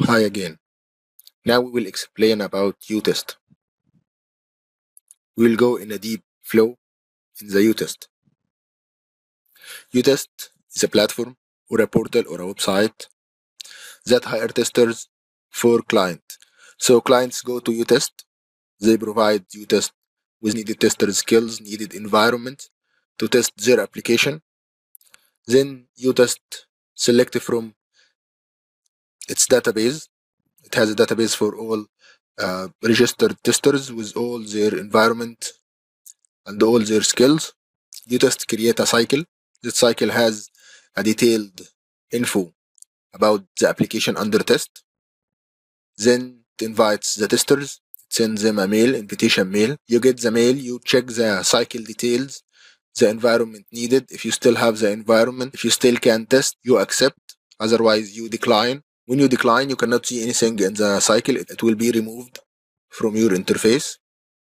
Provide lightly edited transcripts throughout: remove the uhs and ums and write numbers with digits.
Hi again. Now we will explain about uTest. We will go in a deep flow in the uTest. uTest is a platform or a portal or a website that hires testers for clients. So clients go to uTest. They provide uTest with needed tester skills, needed environment to test their application. Then uTest select from its database. It has a database for all registered testers with all their environment and all their skills. uTest create a cycle. This cycle has a detailed info about the application under test. Then it invites the testers. It sends them a mail, invitation mail. You get the mail, you check the cycle details, the environment needed. If you still have the environment, if you still can test, you accept. Otherwise, you decline. When you decline, you cannot see anything in the cycle. It will be removed from your interface.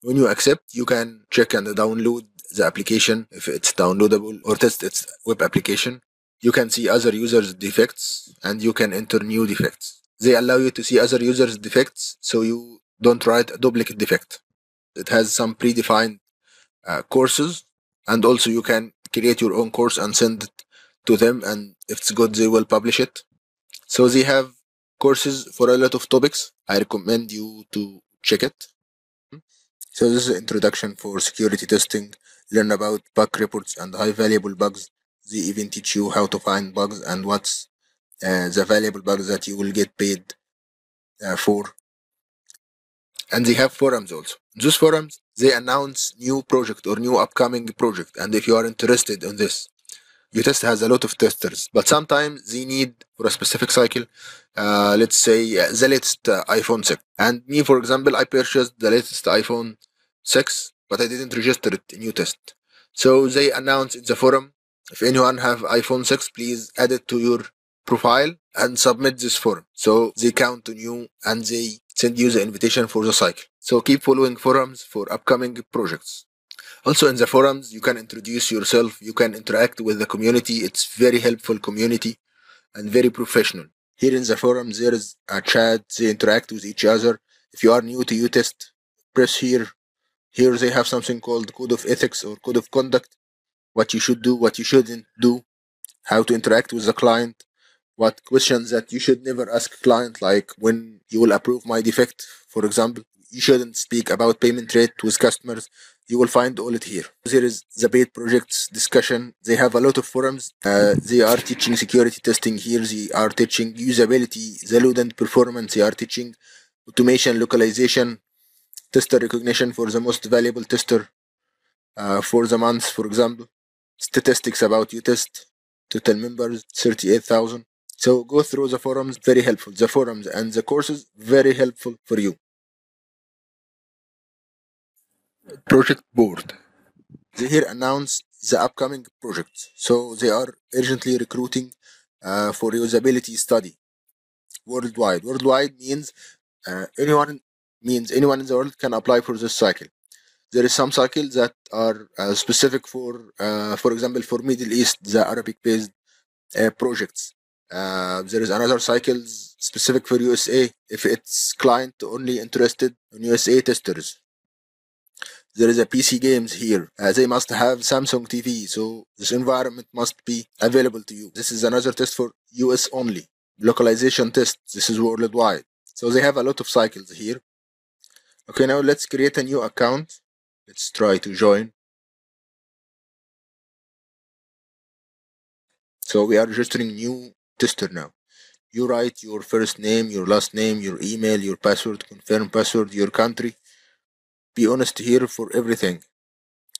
When you accept, you can check and download the application if it's downloadable or test its web application. You can see other users' defects and you can enter new defects. They allow you to see other users' defects so you don't write a duplicate defect. It has some predefined courses, and also you can create your own course and send it to them, and if it's good they will publish it. So they have courses for a lot of topics. I recommend you to check it. So this is an introduction for security testing. Learn about bug reports and high valuable bugs. They even teach you how to find bugs and what's the valuable bugs that you will get paid for. And they have forums also. In those forums, they announce new project or new upcoming project. And if you are interested in this, uTest has a lot of testers, but sometimes they need for a specific cycle, let's say the latest iPhone 6. And me, for example, I purchased the latest iPhone 6, but I didn't register it in uTest. So they announce in the forum, if anyone have iPhone 6, please add it to your profile and submit this form. So they count on you and they send you the invitation for the cycle. So keep following forums for upcoming projects. Also in the forums, you can introduce yourself, you can interact with the community. It's very helpful community and very professional. Here in the forums, there is a chat, they interact with each other. If you are new to uTest, press here. Here they have something called Code of Ethics or Code of Conduct. What you should do, what you shouldn't do, how to interact with the client, what questions that you should never ask client, like when you will approve my defect, for example. You shouldn't speak about payment rate with customers. You will find all it here. There is the paid projects discussion. They have a lot of forums. They are teaching security testing here. They are teaching usability, the load and performance. They are teaching automation, localization, tester recognition for the most valuable tester for the month, for example. Statistics about uTest, total members, 38,000. So go through the forums, very helpful. The forums and the courses, very helpful for you. Project board. They here announce the upcoming projects. So they are urgently recruiting for usability study worldwide. Worldwide means anyone in the world can apply for this cycle. There is some cycles that are specific for example, for Middle East, the Arabic-based projects. There is another cycle specific for USA if it's client only interested in USA testers. There is a PC games here. They must have Samsung TV, so this environment must be available to you. This is another test for US only. Localization test, this is worldwide. So they have a lot of cycles here. Okay, now let's create a new account. Let's try to join. So we are registering new tester now. You write your first name, your last name, your email, your password, confirm password, your country. Be honest here for everything.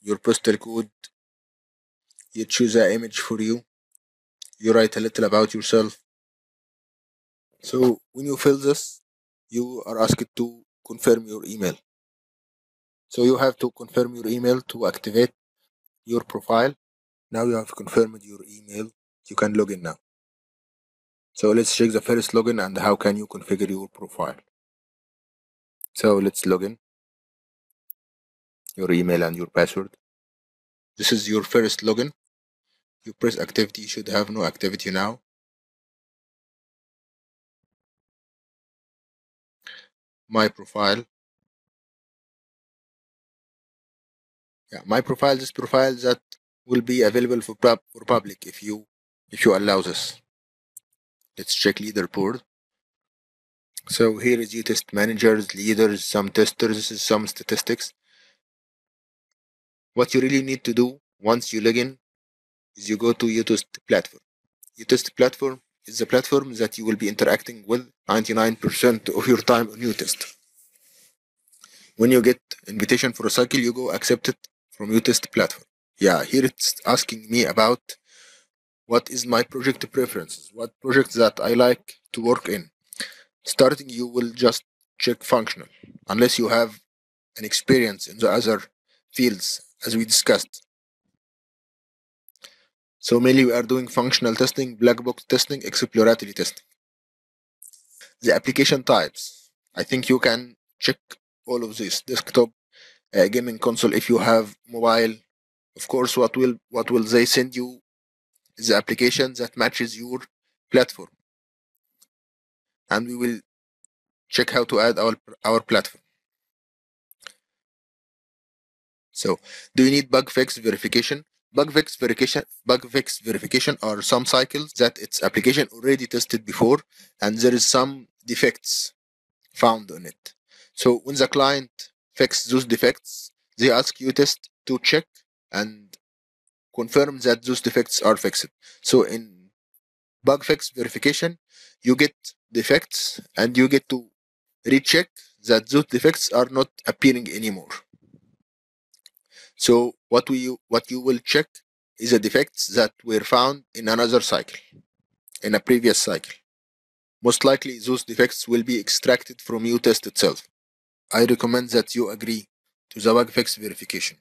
Your postal code. You choose an image for you. You write a little about yourself. So when you fill this, you are asked to confirm your email. So you have to confirm your email to activate your profile. Now you have confirmed your email. You can log in now. So let's check the first login and how can you configure your profile. So let's log in. Your email and your password. This is your first login. You press activity, you should have no activity now. my profile. Yeah, my profile, this profile that will be available for public if you allow this. Let's check leaderboard. So here is uTest managers, leaders, some testers, some statistics. What you really need to do once you log in is you go to uTest platform. uTest platform is the platform that you will be interacting with 99% of your time on uTest. When you get invitation for a cycle, you go accept it from uTest platform. Yeah, here it's asking me about what is my project preferences, what projects that I like to work in. Starting, you will just check functional, unless you have an experience in the other fields as we discussed. So mainly we are doing functional testing, black box testing, exploratory testing. The application types, I think you can check all of this: desktop, gaming console, if you have mobile. Of course, what will they send you is the application that matches your platform. And we will check how to add our platform. So, do you need bug fix verification? Bug fix verification are some cycles that its application already tested before, and there is some defects found on it. So when the client fixes those defects, they ask uTest to check and confirm that those defects are fixed. So in bug fix verification, you get defects and you get to recheck that those defects are not appearing anymore. So what you will check is the defects that were found in another cycle, in a previous cycle. Most likely those defects will be extracted from uTest itself. I recommend that you agree to the bug fix verification.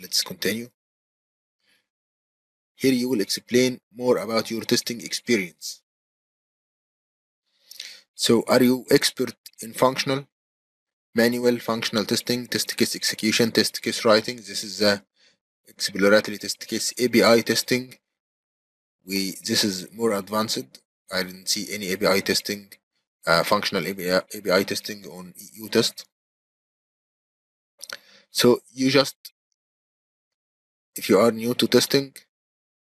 Let's continue. Here you will explain more about your testing experience. So are you expert in functional? Manual, functional testing, test case execution, test case writing. This is the exploratory test case, API testing. This is more advanced. I didn't see any API testing, functional API testing on uTest. So you just, if you are new to testing,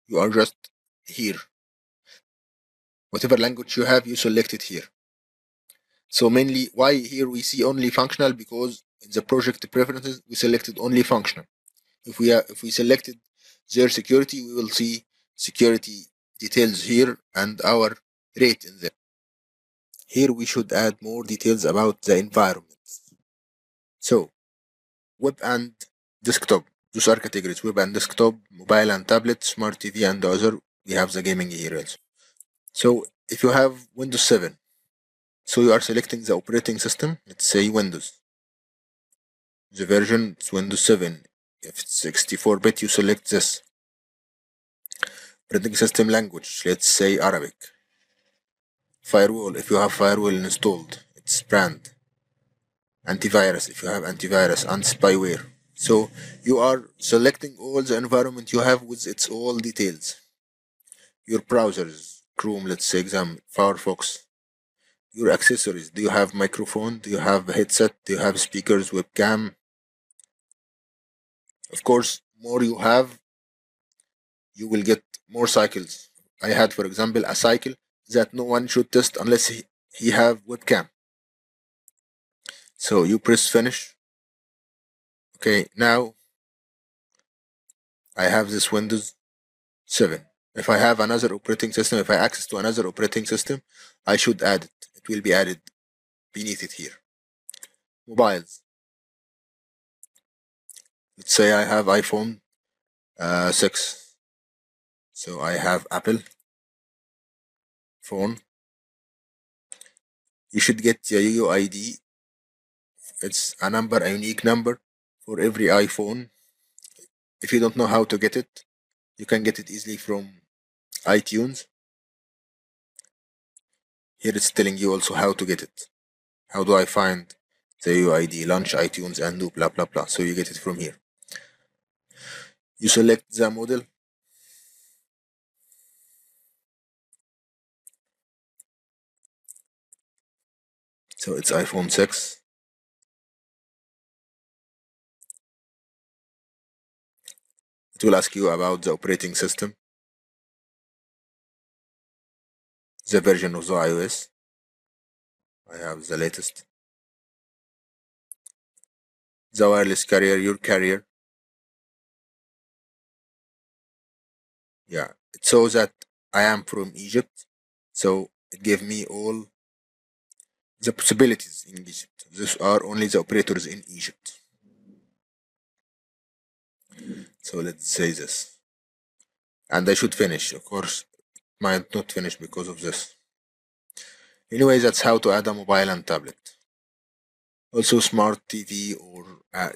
you are just here. Whatever language you have, you select it here. So mainly why here we see only functional, because in the project preferences we selected only functional. If we selected their security, we will see security details here and our rate in there. Here we should add more details about the environment. So web and desktop, those are categories: web and desktop, mobile and tablet, smart TV and the other. We have the gaming here also. So if you have Windows 7, so you are selecting the operating system, let's say Windows. The version is Windows 7. If it's 64-bit, you select this. Operating system language, let's say Arabic. Firewall, if you have firewall installed, it's brand. Antivirus, if you have antivirus, and spyware. So you are selecting all the environment you have with its all details. Your browsers, Chrome, let's say example, Firefox. Your accessories, do you have microphone, do you have a headset, do you have speakers, webcam? Of course, more you have, you will get more cycles. I had, for example, a cycle that no one should test unless he have webcam. So you press finish. Okay, now I have this Windows 7. If I have another operating system, if I access to another operating system, I should add it. It will be added beneath it here. Mobiles. Let's say I have iPhone 6. So I have Apple phone. You should get the UID. It's a number, a unique number for every iPhone. If you don't know how to get it, you can get it easily from iTunes. Here it's telling you also how to get it. How do I find the UID? Launch iTunes and do blah blah blah. So you get it from here. You select the model. So it's iPhone 6. It will ask you about the operating system, the version of the iOS. I have the latest. The wireless carrier, your carrier. Yeah, it shows that I am from Egypt, so it gave me all the possibilities in Egypt. These are only the operators in Egypt. So let's say this, and I should finish. Of course, it might not finish because of this. Anyway, that's how to add a mobile and tablet. Also smart TV or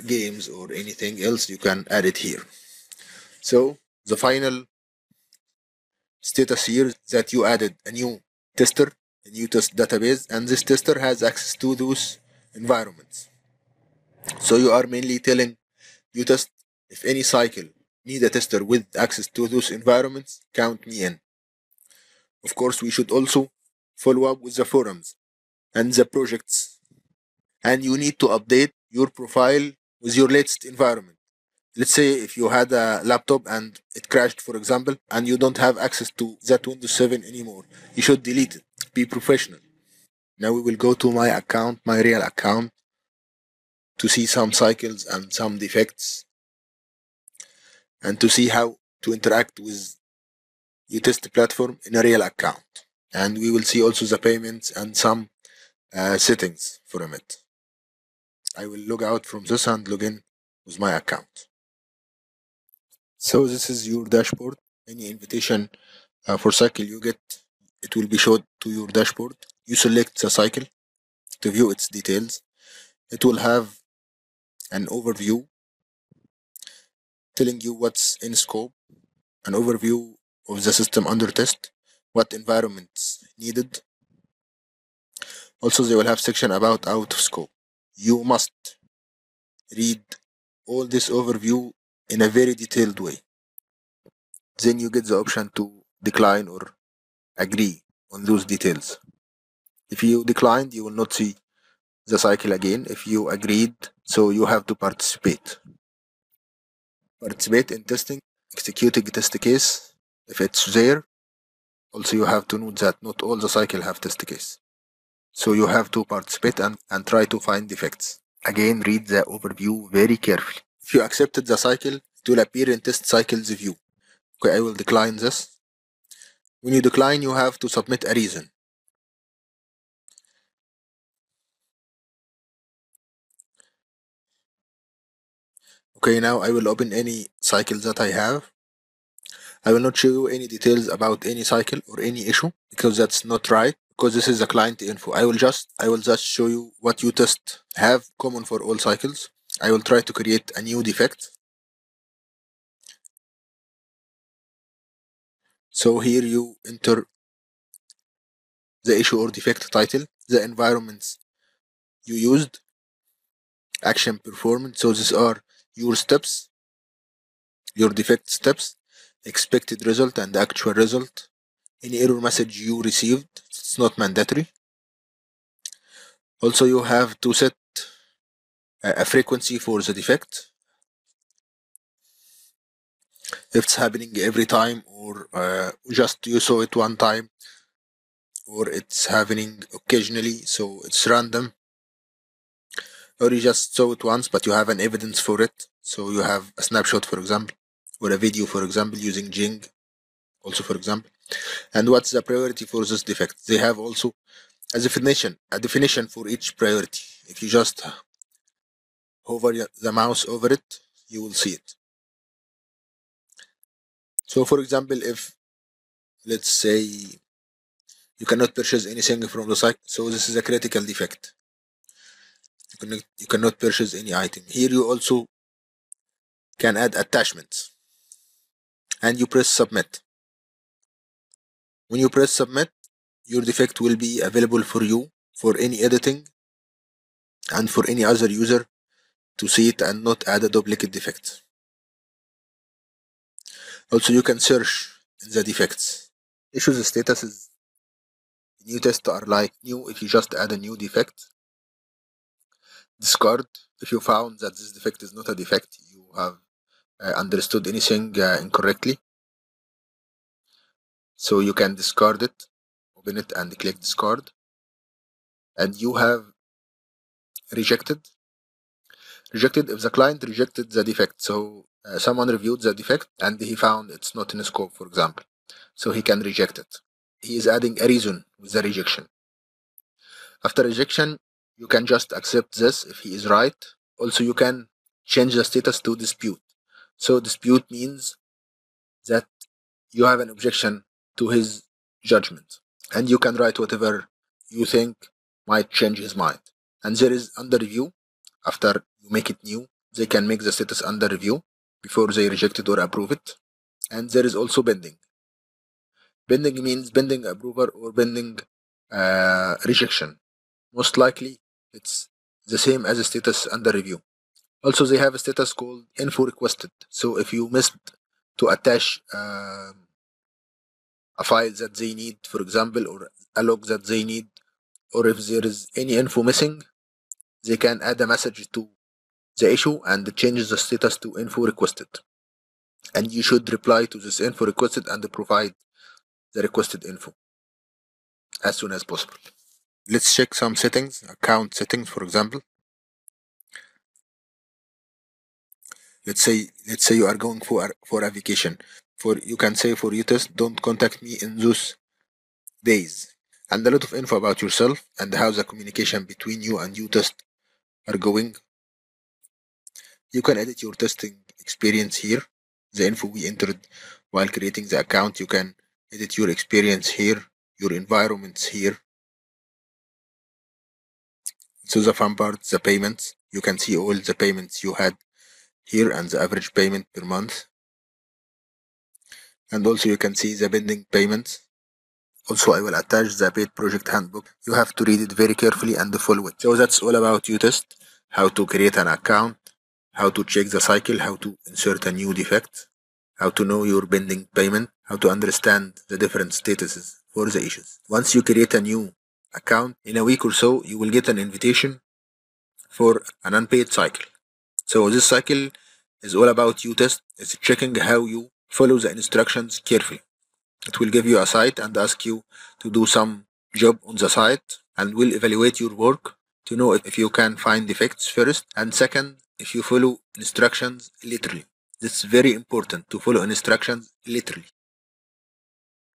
games or anything else, you can add it here. So the final status here is that you added a new tester, a new test database, and this tester has access to those environments. So you are mainly telling uTest, if any cycle needs a tester with access to those environments, count me in. Of course, we should also follow up with the forums and the projects, and you need to update your profile with your latest environment. Let's say if you had a laptop and it crashed, for example, and you don't have access to that Windows 7 anymore, you should delete it. Be professional. Now we will go to my account, my real account, to see some cycles and some defects, and to see how to interact with uTest platform in a real account. And we will see also the payments and some settings from it. I will log out from this and log in with my account. So this is your dashboard. Any invitation for cycle you get, it will be showed to your dashboard. You select the cycle to view its details. It will have an overview telling you what's in scope, an overview of the system under test, what environments needed. Also, they will have section about out of scope. You must read all this overview in a very detailed way. Then you get the option to decline or agree on those details. If you declined, you will not see the cycle again. If you agreed, so you have to participate. Participate in testing, executing test case if it's there. Also, you have to note that not all the cycle have test case. So you have to participate and try to find defects. Again, read the overview very carefully. If you accepted the cycle, it will appear in test cycles view. Okay, I will decline this. When you decline, you have to submit a reason. Okay, now I will open any cycle that I have. I will not show you any details about any cycle or any issue, because that's not right, because this is a client info. I will just show you what uTest have common for all cycles. I will try to create a new defect. So here you enter the issue or defect title, the environments you used, action performed. So these are your steps, your defect steps, expected result and actual result, any error message you received. It's not mandatory. Also, you have to set a frequency for the defect, if it's happening every time or just you saw it one time, or it's happening occasionally, so it's random, or you just saw it once but you have an evidence for it. So you have a snapshot, for example, or a video, for example, using Jing also, for example. And what's the priority for this defect? They have also a definition for each priority. If you just hover the mouse over it, you will see it. So for example, if let's say you cannot purchase anything from the site, so this is a critical defect. You cannot purchase any item. Here you also can add attachments, and you press submit. When you press submit, your defect will be available for you for any editing and for any other user to see it and not add a duplicate defect. Also, you can search in the defects. Issues status is New tests are like new if you just add a new defect. Discard if you found that this defect is not a defect, you have understood anything incorrectly. So you can discard it, open it and click discard. And you have rejected. Rejected if the client rejected the defect. So someone reviewed the defect and he found it's not in scope, for example. So he can reject it. He is adding a reason with the rejection. After rejection, you can just accept this if he is right. Also, you can change the status to dispute. So dispute means that you have an objection to his judgment. And you can write whatever you think might change his mind. And there is under review. After you make it new, they can make the status under review before they reject it or approve it. And there is also pending. Pending means pending approval or pending rejection. Most likely, it's the same as a status under review. Also, they have a status called info requested. So if you missed to attach a file that they need, for example, or a log that they need, or if there is any info missing, they can add a message to the issue and change the status to info requested. And you should reply to this info requested and provide the requested info as soon as possible. Let's check some settings, account settings, for example. Let's say you are going for a vacation. You can say for uTest, don't contact me in those days. And a lot of info about yourself and how the communication between you and uTest are going. You can edit your testing experience here. The info we entered while creating the account, you can edit your experience here, your environments here. So the fun part, the payments. You can see all the payments you had here and the average payment per month. And also you can see the pending payments. Also I will attach the paid project handbook. You have to read it very carefully and follow it. So that's all about uTest, how to create an account, how to check the cycle, how to insert a new defect, how to know your pending payment, how to understand the different statuses for the issues. Once you create a new account, in a week or so, you will get an invitation for an unpaid cycle. So this cycle is all about uTest. It's checking how you follow the instructions carefully. It will give you a site and ask you to do some job on the site and will evaluate your work to know if you can find defects first, and second, if you follow instructions literally. It's very important to follow instructions literally.